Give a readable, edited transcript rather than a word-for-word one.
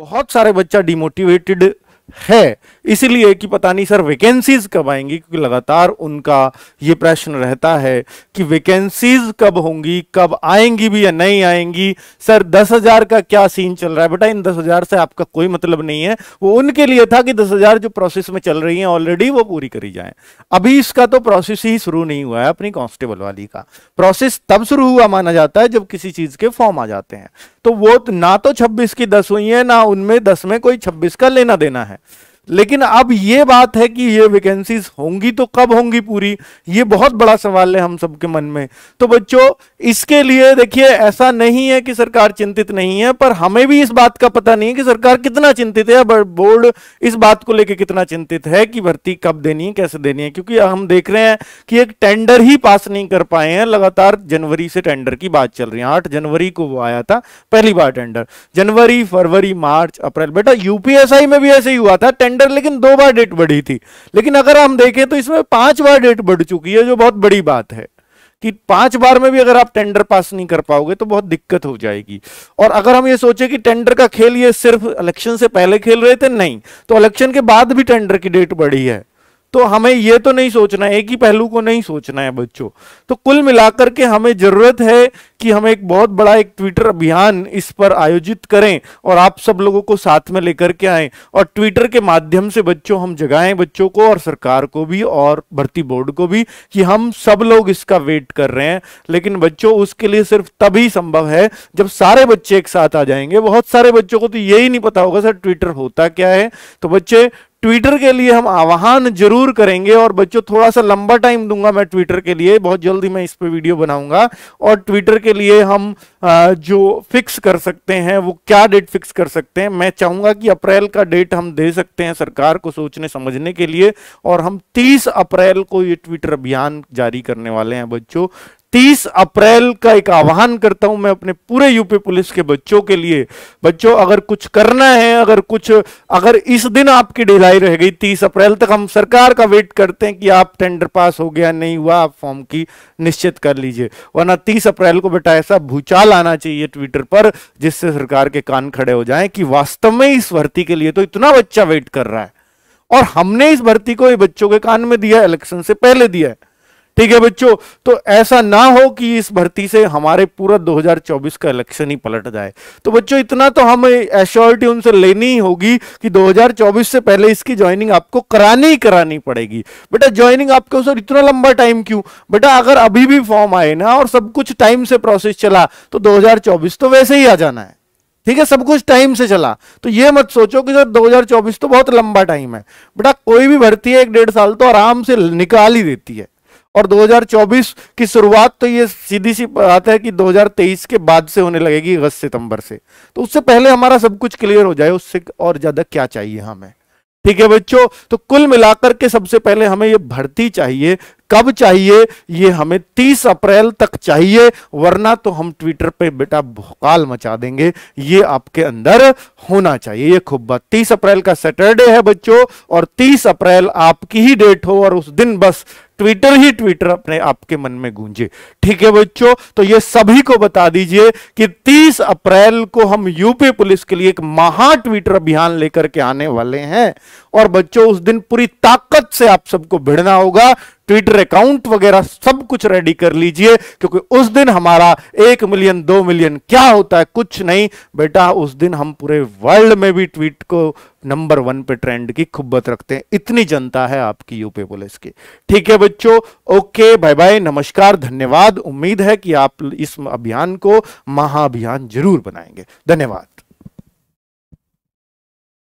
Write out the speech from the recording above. बहुत सारे बच्चा डिमोटिवेटेड है, इसलिए कि पता नहीं सर वैकेंसीज कब आएंगी, क्योंकि लगातार उनका ये प्रश्न रहता है कि वैकेंसीज कब होंगी, कब आएंगी भी या नहीं आएंगी। सर 10,000 का क्या सीन चल रहा है? बेटा इन 10,000 से आपका कोई मतलब नहीं है, वो उनके लिए था कि 10,000 जो प्रोसेस में चल रही है ऑलरेडी वो पूरी करी जाए। अभी इसका तो प्रोसेस ही शुरू नहीं हुआ है, अपनी कांस्टेबल वाली का प्रोसेस तब शुरू हुआ माना जाता है जब किसी चीज के फॉर्म आ जाते हैं, तो वो ना तो 26 की 10 हुई है, ना उनमें 10 में कोई 26 का लेना देना है। लेकिन अब ये बात है कि ये वैकेंसीज होंगी तो कब होंगी पूरी, ये बहुत बड़ा सवाल है हम सबके मन में। तो बच्चों इसके लिए देखिए, ऐसा नहीं है कि सरकार चिंतित नहीं है, पर हमें भी इस बात का पता नहीं है कि सरकार कितना चिंतित है, बोर्ड इस बात को लेकर कितना चिंतित है कि भर्ती कब देनी है, कैसे देनी है। क्योंकि हम देख रहे हैं कि एक टेंडर ही पास नहीं कर पाए हैं, लगातार जनवरी से टेंडर की बात चल रही है। 8 जनवरी को वो आया था पहली बार टेंडर, जनवरी, फरवरी, मार्च, अप्रैल। बेटा यूपीएसआई में भी ऐसे ही हुआ था टेंडर, लेकिन 2 बार डेट बढ़ी थी, लेकिन अगर हम देखें तो इसमें 5 बार डेट बढ़ चुकी है, जो बहुत बड़ी बात है कि 5 बार में भी अगर आप टेंडर पास नहीं कर पाओगे तो बहुत दिक्कत हो जाएगी। और अगर हम ये सोचे कि टेंडर का खेल ये सिर्फ इलेक्शन से पहले खेल रहे थे, नहीं, तो इलेक्शन के बाद भी टेंडर की डेट बढ़ी है, तो हमें ये तो नहीं सोचना है, एक ही पहलू को नहीं सोचना है बच्चों। तो कुल मिलाकर के हमें जरूरत है कि हम एक बहुत बड़ा एक ट्विटर अभियान इस पर आयोजित करें और आप सब लोगों को साथ में लेकर के आएं, और ट्विटर के माध्यम से बच्चों हम जगाएं बच्चों को और सरकार को भी और भर्ती बोर्ड को भी कि हम सब लोग इसका वेट कर रहे हैं। लेकिन बच्चों उसके लिए सिर्फ तभी संभव है जब सारे बच्चे एक साथ आ जाएंगे। बहुत सारे बच्चों को तो यही नहीं पता होगा सर ट्विटर होता क्या है। तो बच्चे ट्विटर के लिए हम आह्वान जरूर करेंगे, और बच्चों थोड़ा सा लंबा टाइम दूंगा मैं ट्विटर के लिए, बहुत जल्दी मैं इस पे वीडियो बनाऊंगा। और ट्विटर के लिए हम जो फिक्स कर सकते हैं वो क्या डेट फिक्स कर सकते हैं, मैं चाहूंगा कि अप्रैल का डेट हम दे सकते हैं सरकार को सोचने समझने के लिए, और हम 30 अप्रैल को ये ट्विटर अभियान जारी करने वाले हैं बच्चों। 30 अप्रैल का एक आह्वान करता हूं मैं अपने पूरे यूपी पुलिस के बच्चों के लिए। बच्चों अगर कुछ करना है, अगर इस दिन आपकी ढिलाई रह गई, 30 अप्रैल तक हम सरकार का वेट करते हैं कि आप टेंडर पास हो गया नहीं हुआ, आप फॉर्म की निश्चित कर लीजिए, वरना 30 अप्रैल को बेटा ऐसा भूचाल आना चाहिए ट्विटर पर जिससे सरकार के कान खड़े हो जाए कि वास्तव में इस भर्ती के लिए तो इतना बच्चा वेट कर रहा है, और हमने इस भर्ती को ये बच्चों के कान में दिया, इलेक्शन से पहले दिया है। ठीक है बच्चों, तो ऐसा ना हो कि इस भर्ती से हमारे पूरा 2024 का इलेक्शन ही पलट जाए। तो बच्चों इतना तो हमें एश्योरिटी उनसे लेनी होगी कि 2024 से पहले इसकी ज्वाइनिंग आपको करानी पड़ेगी। बेटा ज्वाइनिंग आपको सर इतना लंबा टाइम क्यों? बेटा अगर अभी भी फॉर्म आए ना और सब कुछ टाइम से प्रोसेस चला तो 2024 तो वैसे ही आ जाना है। ठीक है, सब कुछ टाइम से चला तो ये मत सोचो कि सर 2024 तो बहुत लंबा टाइम है। बेटा कोई भी भर्ती है 1-1.5 साल तो आराम से निकाल ही देती है, और 2024 की शुरुआत तो ये सीधी सी बात है कि 2023 के बाद से होने लगेगी, अगस्त सितंबर से। तो उससे पहले हमारा सब कुछ क्लियर हो जाए, उससे और ज्यादा क्या चाहिए हमें। ठीक है बच्चों, तो कुल मिलाकर के सबसे पहले हमें ये भर्ती चाहिए। कब चाहिए? ये हमें 30 अप्रैल तक चाहिए, वरना तो हम ट्विटर पे बेटा भौकाल मचा देंगे। ये आपके अंदर होना चाहिए, ये खूब बात। 30 अप्रैल का सैटरडे है बच्चों, और 30 अप्रैल आपकी ही डेट हो, और उस दिन बस ट्विटर ही ट्विटर अपने आपके मन में गूंजे। ठीक है बच्चों, तो ये सभी को बता दीजिए कि 30 अप्रैल को हम यूपी पुलिस के लिए एक महा ट्विटर अभियान लेकर के आने वाले हैं, और बच्चों उस दिन पूरी ताकत से आप सबको भिड़ना होगा। ट्विटर अकाउंट वगैरह सब कुछ रेडी कर लीजिए, क्योंकि उस दिन हमारा 1 मिलियन 2 मिलियन क्या होता है, कुछ नहीं बेटा। उस दिन हम पूरे वर्ल्ड में भी ट्वीट को नंबर 1 पे ट्रेंड की खुब्बत रखते हैं, इतनी जनता है आपकी यूपी पुलिस की। ठीक है बच्चों, ओके, बाय बाय, नमस्कार, धन्यवाद। उम्मीद है कि आप इस अभियान को महाअभियान जरूर बनाएंगे। धन्यवाद।